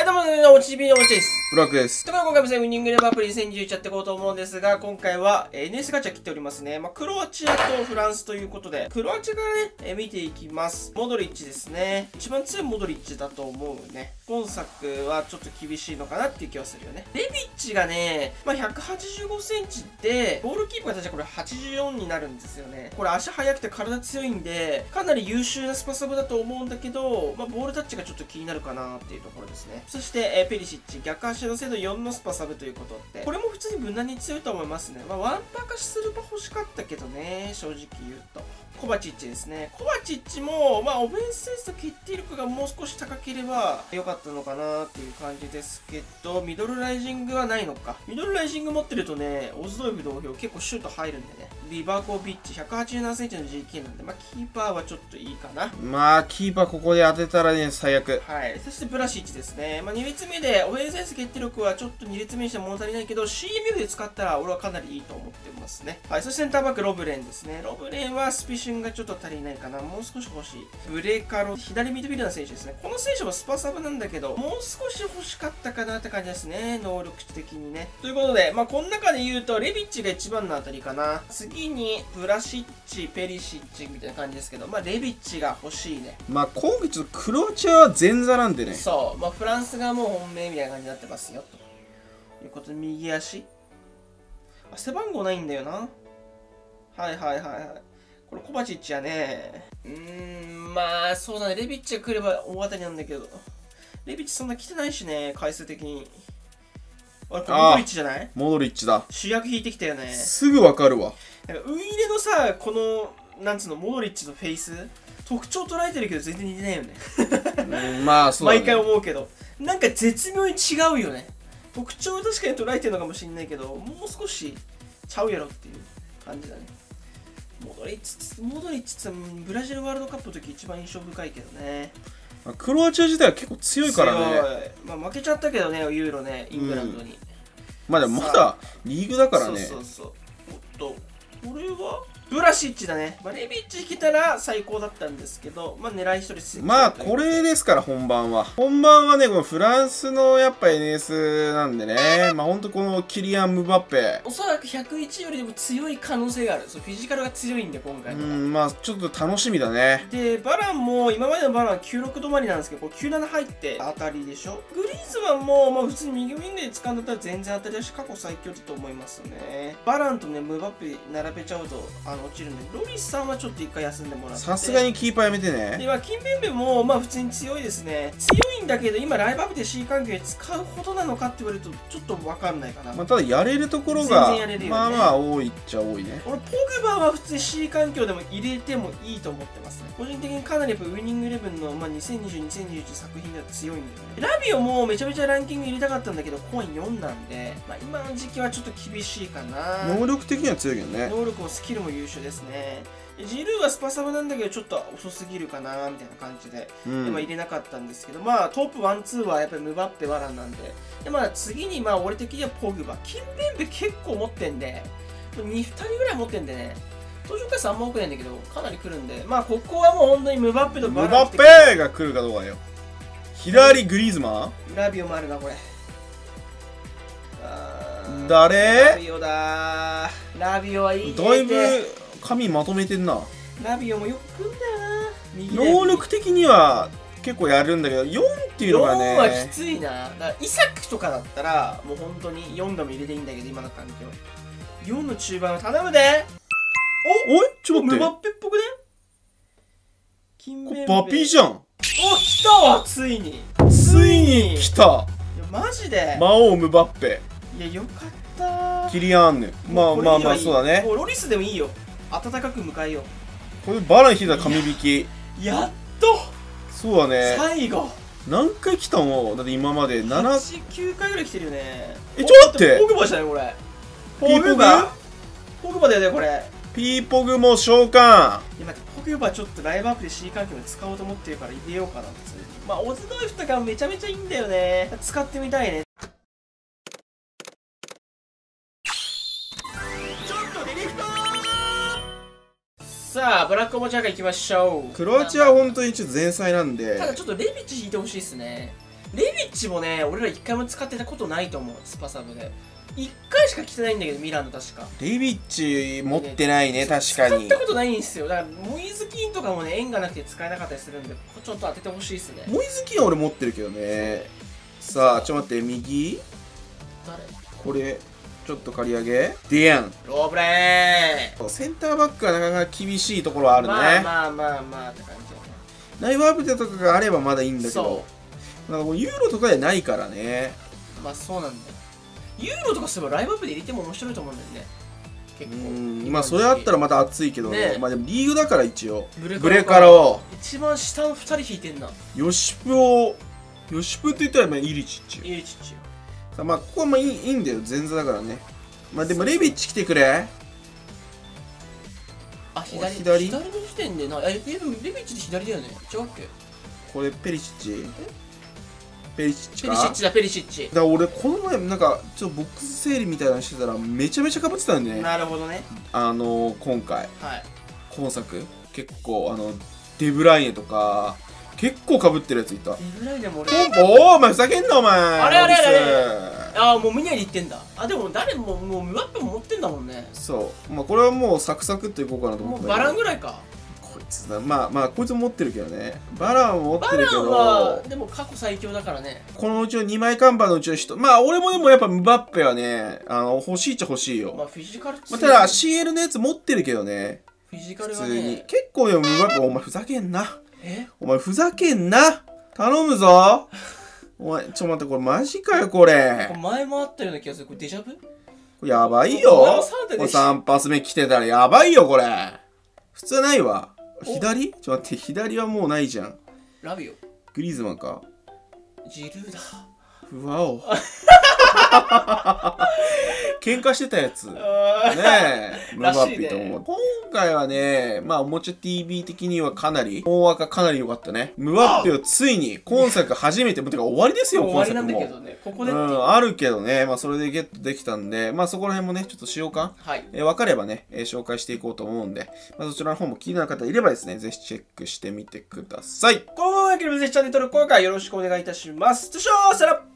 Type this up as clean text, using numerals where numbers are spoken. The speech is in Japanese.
はい、どうも、おちびのおもちです。ブラックです。ということで、今回もですね、ウィニングレバーアプリ2021やっていこうと思うんですが、今回は、NS ガチャ切っておりますね。まあ、クロアチアとフランスということで、クロアチアからね、見ていきます。モドリッチですね。一番強いモドリッチだと思うね。今作はちょっと厳しいのかなっていう気はするよね。レビッチがね、まあ、185センチで、ゴールキーパーたちはこれ84になるんですよね。これ足速くて体強いんで、かなり優秀なスパサブだと思うんだけど、まあ、ボールタッチがちょっと気になるかなっていうところですね。そして、ペリシッチ、逆足の精度4のスパサブということで、これも普通に無難に強いと思いますね。まあ、ワンパーかシスルパ欲しかったけどね、正直言うと。コバチッチですね。コバチッチも、まあ、オフェンスセンスと決定力がもう少し高ければ良かったのかなっていう感じですけど、ミドルライジングはないのか。ミドルライジング持ってるとね、オズドイフ同様結構シュート入るんでね。ビバコビッチ、187センチの GK なんで、まあ、キーパーはちょっといいかな。まあ、キーパーここで当てたらね、最悪。はい。そして、ブラシッチですね。まあ、2列目でオフェンスセンス決定力はちょっと2列目にして物足りないけど CMF で使ったら俺はかなりいいと思ってますね。はい、そしてセンターバックロブレンですね。ロブレンはスピシュンがちょっと足りないかな。もう少し欲しい。ブレカロ、左ミッドフィルダーの選手ですね。この選手もスパサブなんだけどもう少し欲しかったかなって感じですね。能力値的にね。ということで、まあ、この中で言うとレビッチが一番の当たりかな。次にブラシッチ、ペリシッチみたいな感じですけど、まあ、レビッチが欲しいね。まあ、今回ちょっとクロアチアは前座なんでね。そう、まあ、フランスがもう本命みたいな感じになってますよということで、右足背番号ないんだよな。はいはいはいはい。これコバチッチやね。まあそうだね。レビッチが来れば大当たりなんだけど、レビッチそんな来てないしね、回数的に。あ、これモドリッチじゃない？モドリッチだ。主役引いてきたよね。すぐわかるわ。なんかウイレのさ、このなんつうの、モドリッチのフェイス特徴捉えてるけど全然似てないよね。まあそうだね、毎回思うけどなんか絶妙に違うよね。特徴は確かに捉えてるのかもしれないけど、もう少しちゃうやろっていう感じだね。モドリッチってブラジルワールドカップの時一番印象深いけどね。クロアチア自体は結構強いからね。まあ、負けちゃったけどね、ユーロね、イングランドに。まあでもまだリーグだからね。そうそうそう。おっと、これはブラシッチだね。まあ、レビッチ引けたら最高だったんですけど、まあ狙い一人です。まあこれですから、本番は。本番はね、このフランスのやっぱ NS なんでね、まあほんとこのキリアン・ムバッペ。おそらく101よりでも強い可能性がある。そう、フィジカルが強いんで、今回の。まあちょっと楽しみだね。で、バランも、今までのバラン96止まりなんですけど、こう97入って当たりでしょ。グリーズマンも、まあ普通に右ウィングで掴んだったら全然当たりだし、過去最強だと思いますね。バランとね、ムバッペ並べちゃうと、落ちるんで、ロリスさんはちょっと一回休んでもらって、さすがにキーパーやめてね。で、まあ、キンベンベもまあ普通に強いですね。強いんだけど今ライブアップで C 環境で使うことなのかって言われるとちょっと分かんないかな。まあただやれるところが、ね、まあまあ多いっちゃ多いね。このポグバは普通に C 環境でも入れてもいいと思ってますね。個人的にかなりやっぱウィニングイレブンの、まあ、2020、2021作品では強いんで、ね、ラビオもめちゃめちゃランキング入れたかったんだけどコイン4なんで、まあ、今の時期はちょっと厳しいかな。能力的には強いけどね。能力もスキルも優秀ですね。ジルーはスパサブなんだけどちょっと遅すぎるかなみたいな感じで、でまあ入れなかったんですけど、まあトップ1、2はやっぱりムバッペ、ワランなんで、でまあ次にまあ俺的にはポグバ、キンベンベ結構持ってんで、2人ぐらい持ってんでね、投票回数あんま多くないんだけどかなり来るんで、まあここはもう本当にムバッペとバランムバッペが来るかどうかだよ。左グリーズマン、ラビオもあるなこれ。誰？ラビオだー。ラビオはいいね。だいぶ髪まとめてんな。ラビオもよく来るんだよな。能力的には結構やるんだけど、4っていうのがね。4はきついな。だからイサクとかだったらもう本当に4でも入れていいんだけど、今の環境。4の中盤を頼むで。おいちょっと待って。ムバッペっぽくね？金メンベ。バピーじゃん。お来たわ、ついに。ついに来た。マジで。魔王ムバッペ。いや、よかったー。キリアンヌ。まあまあまあ、そうだね。もうロリスでもいいよ。温かく迎えよう。これバラ引いたら神引き。やっとそうだね。最後。何回来たのだって今まで7、9回ぐらい来てるよね。え、ちょっと待って。ポグバじゃないこれ。ポグバポグバだよね、これ。ピーポグも召喚。今、ポグバちょっとライブアップで C 環境で使おうと思ってるから入れようかなって。まあ、オズドイフとかめちゃめちゃいいんだよね。使ってみたいね。さあ、ブラックおもちゃ会行きましょう。クロアチアは本当にちょっと前菜なんで、ただちょっとレビッチ引いてほしいですね。レビッッチもね、俺ら一回も使ってたことないと思う、スパサブで。1回しか着てないんだけど、ミランの確か。リビッチ持ってないね、確かに。使ったことないんですよ。だから、モイズキンとかもね、縁がなくて使えなかったりするんで、ちょっと当ててほしいですね。モイズキンは俺持ってるけどね。さあ、ちょっと待って、右誰これ、ちょっと刈り上げディアンローブレーンセンターバックはなかなか厳しいところはあるね。まあまあまあって感じだね。内部アプデとかがあればまだいいんだけど、なんかもうユーロとかじゃないからね。まあそうなんだよ。ユーロとかすればライブアップで入れても面白いと思うんだよね。結構。まあそれあったらまた熱いけど、ね、まあでもリーグだから一応。ブレカロ。一番下の2人引いてんな。ヨシプを、ヨシプって言ったらまあイリチッチ。イリチッチ。さあまあここはまあいいんだよ、前座だからね。まあでもレビッチ来てくれ。あ、左の時点でな、レビッチって左だよね。違うっけこれペリシッチペリシッチだから俺この前なんかちょっとボックス整理みたいなのしてたらめちゃめちゃかぶってたんでね。なるほどね。今回、はい、今作結構デブライネとか結構かぶってるやついた。デブライネも俺お前ふざけんなお前。あれああもうミニアに行ってんだ。あでも誰ももうムワップも持ってんだもんね。そうまあこれはもうサクサクっていこうかなと思って。もうバランぐらいかまあこいつも持ってるけどね。バランも持ってるけどバランはでも過去最強だからね。このうちの2枚看板のうちの人まあ俺もでもやっぱムバッペはね欲しいっちゃ欲しいよ。まあフィジカル強い、まあ、ただ CL のやつ持ってるけどね。フィジカルはね普通に結構よムバッペお前ふざけんなお前ふざけんな頼むぞお前ちょっと待ってこれマジかよこれ前もあったような気がする。これデジャブこれやばいよこれ3発目来てたらやばいよこれ普通ないわ。左ちょっと待って左はもうないじゃん。ラビオグリーズマンかジルーだうわお喧嘩してたやつねえムバッピと思う。今回はねまあおもちゃ TV 的にはかなり大枠かなり良かったね。ムバッピをついに今作初めててか終わりですよ今作も終わりなんだけどねここであるけどねまあそれでゲットできたんでまあそこら辺もねちょっと使用感分かればね紹介していこうと思うんでまあそちらの方も気になる方いればですねぜひチェックしてみてください。このようなわけでぜひチャンネル登録高評価よろしくお願いいたします。それではさよなら。